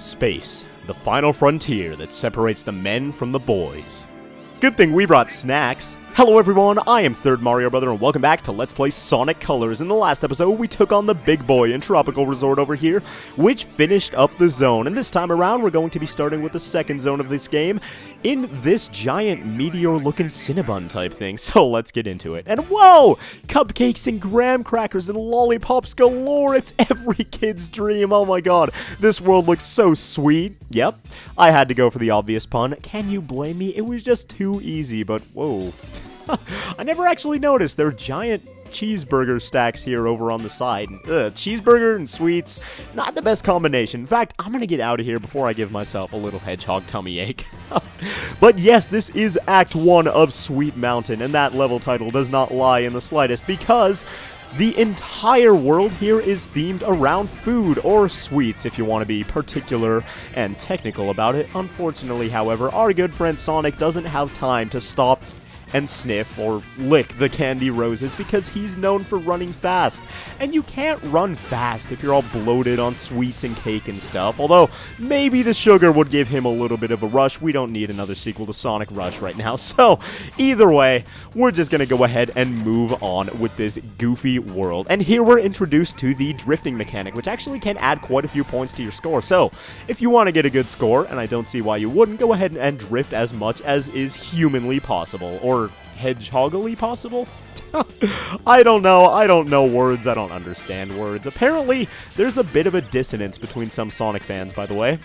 Space, the final frontier that separates the men from the boys. Good thing we brought snacks. Hello everyone, I am Third Mario Brother and welcome back to Let's Play Sonic Colors. In the last episode, we took on the big boy in Tropical Resort over here, which finished up the zone. And this time around, we're going to be starting with the second zone of this game in this giant meteor-looking Cinnabon type thing. So let's get into it. And whoa! Cupcakes and graham crackers and lollipops galore. It's every kid's dream. Oh my god, this world looks so sweet. Yep, I had to go for the obvious pun. Can you blame me? It was just too easy, but whoa. I never actually noticed there are giant cheeseburger stacks here over on the side. Cheeseburger and sweets, not the best combination. In fact, I'm gonna get out of here before I give myself a little hedgehog tummy ache. But yes, this is Act 1 of Sweet Mountain, and that level title does not lie in the slightest, because the entire world here is themed around food, or sweets if you want to be particular and technical about it. Unfortunately, however, our good friend Sonic doesn't have time to stop and sniff or lick the candy roses because he's known for running fast. And you can't run fast if you're all bloated on sweets and cake and stuff, although maybe the sugar would give him a little bit of a rush. We don't need another sequel to Sonic Rush right now, so either way, we're just gonna go ahead and move on with this goofy world. And here we're introduced to the drifting mechanic, which actually can add quite a few points to your score. So if you want to get a good score, and I don't see why you wouldn't, go ahead and drift as much as is humanly possible, or hedgehoggly possible? I don't know words, I don't understand words. Apparently, there's a bit of a dissonance between some Sonic fans, by the way,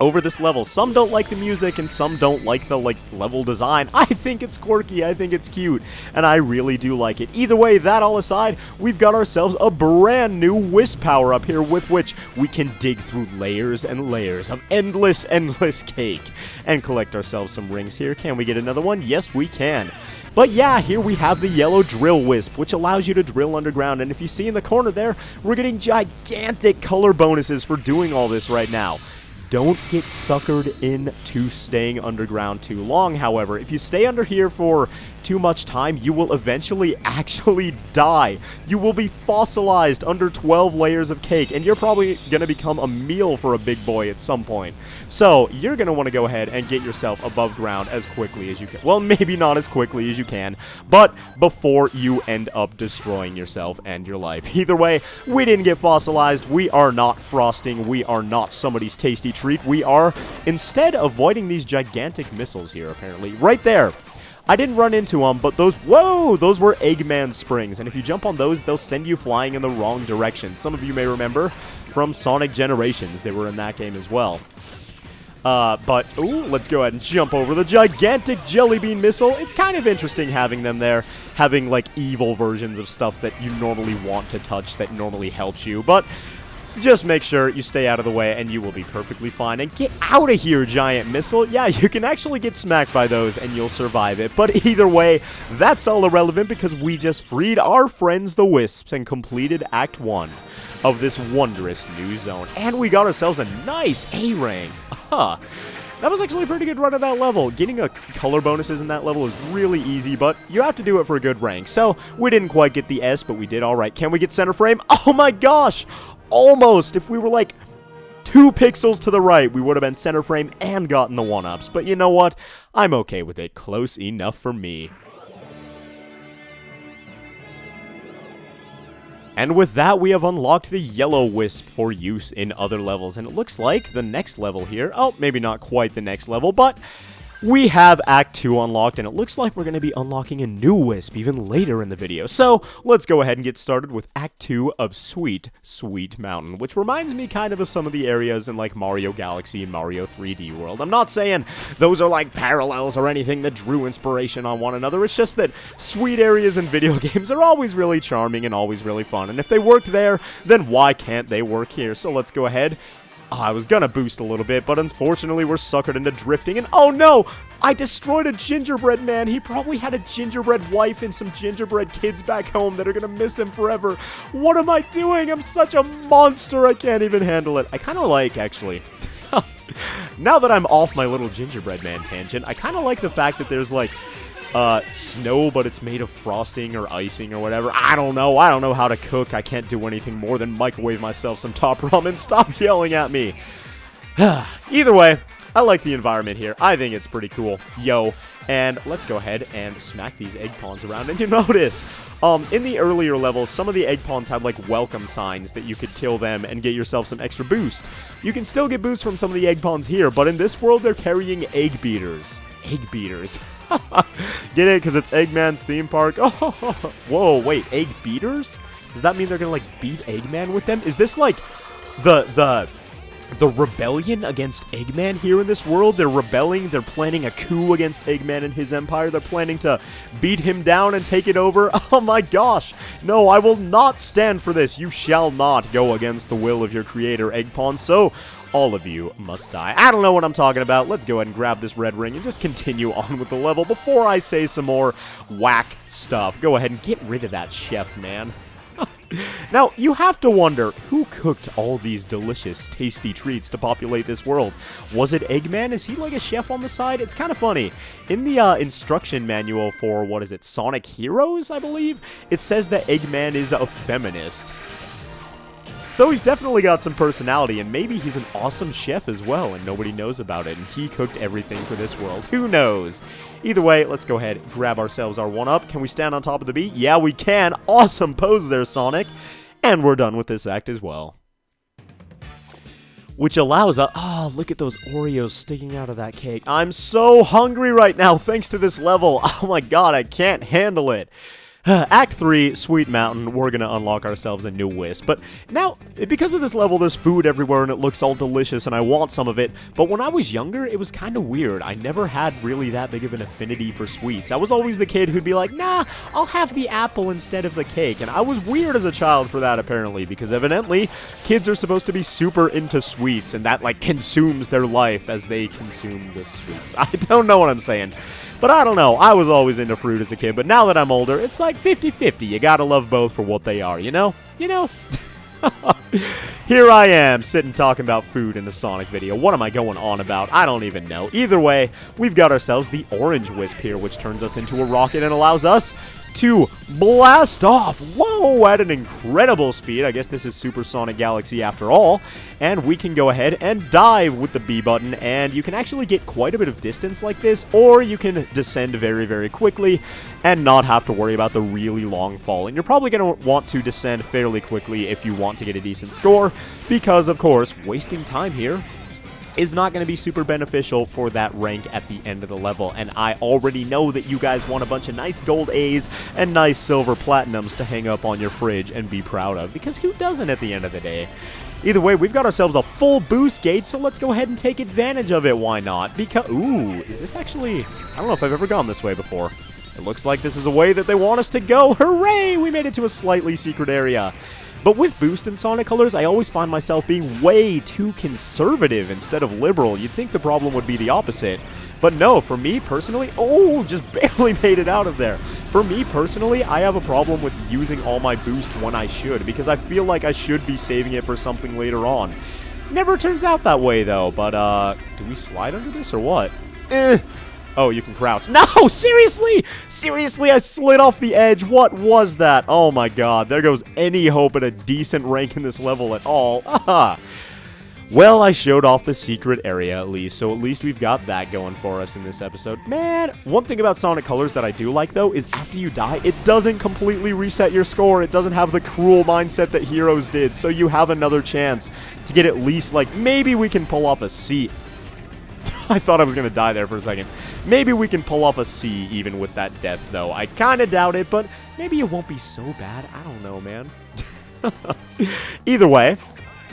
over this level. Some don't like the music and some don't like the, level design. I think it's quirky, I think it's cute, and I really do like it. Either way, that all aside, we've got ourselves a brand new Wisp power up here with which we can dig through layers and layers of endless cake and collect ourselves some rings here. Can we get another one? Yes, we can. But yeah, here we have the yellow drill wisp, which allows you to drill underground, and if you see in the corner there, we're getting gigantic color bonuses for doing all this right now. Don't get suckered into staying underground too long, however. If you stay under here for too much time, you will eventually actually die. You will be fossilized under 12 layers of cake, and you're probably going to become a meal for a big boy at some point. So you're going to want to go ahead and get yourself above ground as quickly as you can. Well, maybe not as quickly as you can, but before you end up destroying yourself and your life. Either way, we didn't get fossilized. We are not frosting. We are not somebody's tasty treat. We are instead avoiding these gigantic missiles here, apparently. Right there. I didn't run into them, but those, whoa, those were Eggman Springs. And if you jump on those, they'll send you flying in the wrong direction. Some of you may remember from Sonic Generations. They were in that game as well. But, ooh, let's go ahead and jump over the gigantic jellybean missile. It's kind of interesting having them there, having, like, evil versions of stuff that you normally want to touch that normally helps you. But just make sure you stay out of the way and you will be perfectly fine. And get out of here, giant missile. Yeah, you can actually get smacked by those and you'll survive it. But either way, that's all irrelevant because we just freed our friends the Wisps and completed Act 1 of this wondrous new zone. And we got ourselves a nice A rank. Huh. That was actually a pretty good run at that level. Getting a color bonuses in that level is really easy, but you have to do it for a good rank. So we didn't quite get the S, but we did all right. Can we get center frame? Oh my gosh! Almost! If we were like 2 pixels to the right, we would have been center frame and gotten the one-ups. But you know what? I'm okay with it. Close enough for me. And with that, we have unlocked the Yellow Wisp for use in other levels. And it looks like the next level here, oh, maybe not quite the next level, but we have Act 2 unlocked, and it looks like we're going to be unlocking a new Wisp even later in the video. So let's go ahead and get started with Act 2 of Sweet Mountain, which reminds me kind of some of the areas in like Mario Galaxy and Mario 3D World. I'm not saying those are like parallels or anything that drew inspiration on one another. It's just that sweet areas in video games are always really charming and always really fun. And if they work there, then why can't they work here? So let's go ahead. Oh, I was gonna boost a little bit, but unfortunately we're suckered into drifting, and oh no! I destroyed a gingerbread man! He probably had a gingerbread wife and some gingerbread kids back home that are gonna miss him forever. What am I doing? I'm such a monster, I can't even handle it. I kinda like, actually. Now that I'm off my little gingerbread man tangent, I kinda like the fact that there's, like, snow, but it's made of frosting or icing or whatever. I don't know how to cook. I can't do anything more than microwave myself some top ramen. Stop yelling at me. Either way, I like the environment here. I think it's pretty cool. Yo. And let's go ahead and smack these egg pawns around. And you notice, in the earlier levels, some of the egg pawns had, like, welcome signs that you could kill them and get yourself some extra boost. You can still get boost from some of the egg pawns here, but in this world, they're carrying egg beaters. Egg beaters. Get it? Because it's Eggman's theme park. Oh, whoa, wait, egg beaters? Does that mean they're going to, like, beat Eggman with them? Is this, like, the rebellion against Eggman here in this world? They're rebelling. They're planning a coup against Eggman and his empire. They're planning to beat him down and take it over. Oh my gosh. No, I will not stand for this. You shall not go against the will of your creator, Egg Pawn. So all of you must die. I don't know what I'm talking about. Let's go ahead and grab this red ring and just continue on with the level before I say some more whack stuff. Go ahead and get rid of that chef, man. Now, you have to wonder, who cooked all these delicious, tasty treats to populate this world? Was it Eggman? Is he like a chef on the side? It's kind of funny. In the instruction manual for, what is it, Sonic Heroes, I believe? It says that Eggman is a feminist. So he's definitely got some personality, and maybe he's an awesome chef as well, and nobody knows about it, and he cooked everything for this world. Who knows? Either way, let's go ahead and grab ourselves our 1-up. Can we stand on top of the beat? Yeah, we can. Awesome pose there, Sonic. And we're done with this act as well. Which allows us... Oh, look at those Oreos sticking out of that cake. I'm so hungry right now thanks to this level. Oh my god, I can't handle it. Act 3, Sweet Mountain, we're going to unlock ourselves a new Wisp. But now, because of this level, there's food everywhere and it looks all delicious and I want some of it. But when I was younger, it was kind of weird. I never had really that big of an affinity for sweets. I was always the kid who'd be like, nah, I'll have the apple instead of the cake. And I was weird as a child for that, apparently, because evidently, kids are supposed to be super into sweets. And that, like, consumes their life as they consume the sweets. I don't know what I'm saying. But I don't know, I was always into fruit as a kid, but now that I'm older, it's like 50-50. You gotta love both for what they are, you know? You know? Here I am, sitting talking about food in the Sonic video. What am I going on about? I don't even know. Either way, we've got ourselves the Orange Wisp here, which turns us into a rocket and allows us to blast off. Whoa, at an incredible speed. I guess this is Super Sonic Galaxy after all. And we can go ahead and dive with the B button. And you can actually get quite a bit of distance like this. Or you can descend very, very quickly and not have to worry about the really long fall. And you're probably going to want to descend fairly quickly if you want to get a decent score. Because, of course, wasting time here is not going to be super beneficial for that rank at the end of the level. And I already know that you guys want a bunch of nice gold A's and nice silver platinums to hang up on your fridge and be proud of, because who doesn't at the end of the day? Either way, we've got ourselves a full boost gauge, so let's go ahead and take advantage of it. Why not? Because, ooh, is this actually, I don't know if I've ever gone this way before. It looks like this is a way that they want us to go. Hooray! We made it to a slightly secret area. But with Boost and Sonic Colors, I always find myself being way too conservative instead of liberal. You'd think the problem would be the opposite. But no, for me personally, oh, just barely made it out of there. For me personally, I have a problem with using all my Boost when I should, because I feel like I should be saving it for something later on. Never turns out that way, though. But, do we slide under this or what? Oh, you can crouch. No, seriously! Seriously, I slid off the edge. What was that? Oh my god, there goes any hope at a decent rank in this level at all. Aha! Well, I showed off the secret area at least, so at least we've got that going for us in this episode. Man, one thing about Sonic Colors that I do like, though, is after you die, it doesn't completely reset your score. It doesn't have the cruel mindset that Heroes did, so you have another chance to get at least, like, maybe we can pull off a C. I thought I was going to die there for a second. Maybe we can pull off a C even with that death, though. I kind of doubt it, but maybe it won't be so bad. I don't know, man. Either way,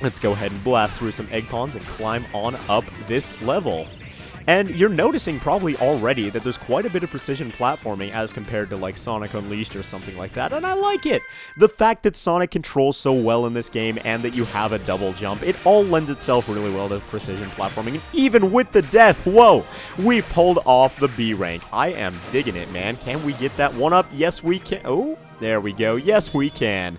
let's go ahead and blast through some egg pawns and climb on up this level. And you're noticing probably already that there's quite a bit of precision platforming as compared to, like, Sonic Unleashed or something like that, and I like it! The fact that Sonic controls so well in this game and that you have a double jump, it all lends itself really well to precision platforming, and even with the death, whoa! We pulled off the B rank. I am digging it, man. Can we get that 1-up? Yes, we can. Oh, there we go. Yes, we can.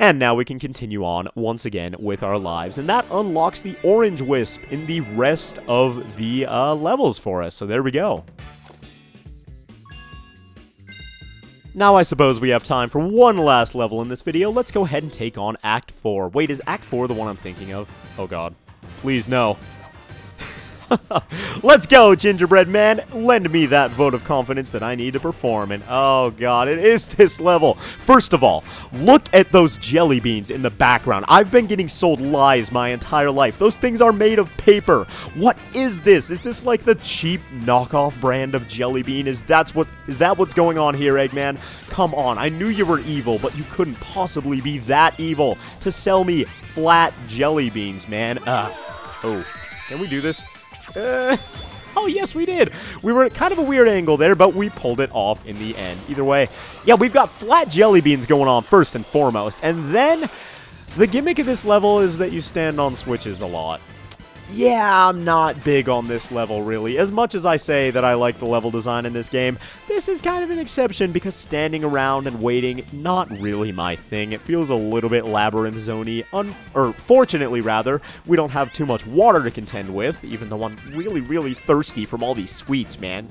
And now we can continue on once again with our lives. And that unlocks the Orange Wisp in the rest of the levels for us. So there we go. Now I suppose we have time for one last level in this video. Let's go ahead and take on Act 4. Wait, is Act 4 the one I'm thinking of? Oh god. Please no. Let's go, Gingerbread Man. Lend me that vote of confidence that I need to perform. And oh god, it is this level. First of all, look at those jelly beans in the background. I've been getting sold lies my entire life. Those things are made of paper. What is this? Is this like the cheap knockoff brand of jelly bean? Is that what's going on here, Eggman? Come on, I knew you were evil, but you couldn't possibly be that evil to sell me flat jelly beans, man. Oh, can we do this? Oh, yes, we did. We were at kind of a weird angle there, but we pulled it off in the end. Either way, yeah, we've got flat jelly beans going on first and foremost. And then the gimmick of this level is that you stand on switches a lot. Yeah, I'm not big on this level, really. As much as I say that I like the level design in this game, this is kind of an exception because standing around and waiting, not really my thing. It feels a little bit labyrinth zone-y. Fortunately, rather, we don't have too much water to contend with, even though I'm really, really thirsty from all these sweets, man.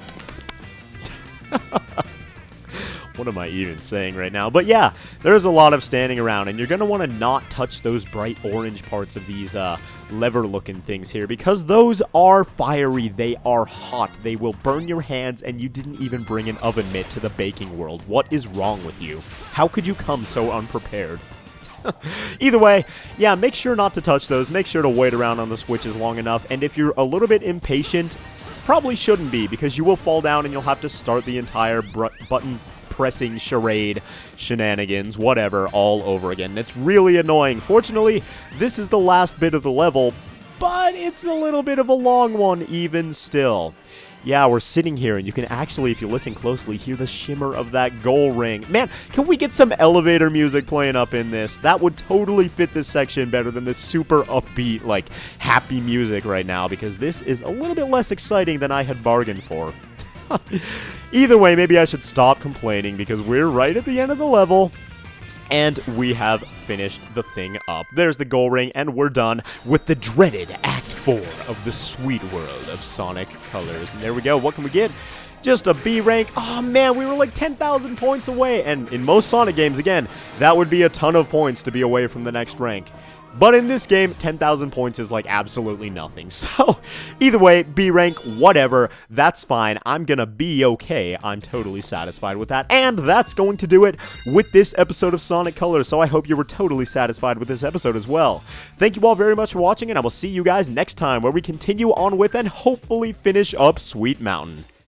What am I even saying right now? But yeah, there's a lot of standing around, and you're going to want to not touch those bright orange parts of these lever-looking things here, because those are fiery, they are hot, they will burn your hands, and you didn't even bring an oven mitt to the baking world. What is wrong with you? How could you come so unprepared? Either way, yeah, make sure not to touch those, make sure to wait around on the switches long enough, and if you're a little bit impatient, probably shouldn't be, because you will fall down and you'll have to start the entire button pressing charade, shenanigans, whatever, all over again. It's really annoying. Fortunately, this is the last bit of the level, but it's a little bit of a long one even still. Yeah, we're sitting here, and you can actually, if you listen closely, hear the shimmer of that goal ring. Man, can we get some elevator music playing up in this? That would totally fit this section better than this super upbeat, like, happy music right now, because this is a little bit less exciting than I had bargained for. Either way, maybe I should stop complaining because we're right at the end of the level and we have finished the thing up. There's the goal ring and we're done with the dreaded Act 4 of the sweet world of Sonic Colors. And there we go. What can we get? Just a B rank. Oh man, we were like 10,000 points away. And in most Sonic games, again, that would be a ton of points to be away from the next rank. But in this game, 10,000 points is like absolutely nothing. So, either way, B rank, whatever, that's fine. I'm gonna be okay. I'm totally satisfied with that. And that's going to do it with this episode of Sonic Colors. So I hope you were totally satisfied with this episode as well. Thank you all very much for watching, and I will see you guys next time where we continue on with and hopefully finish up Sweet Mountain.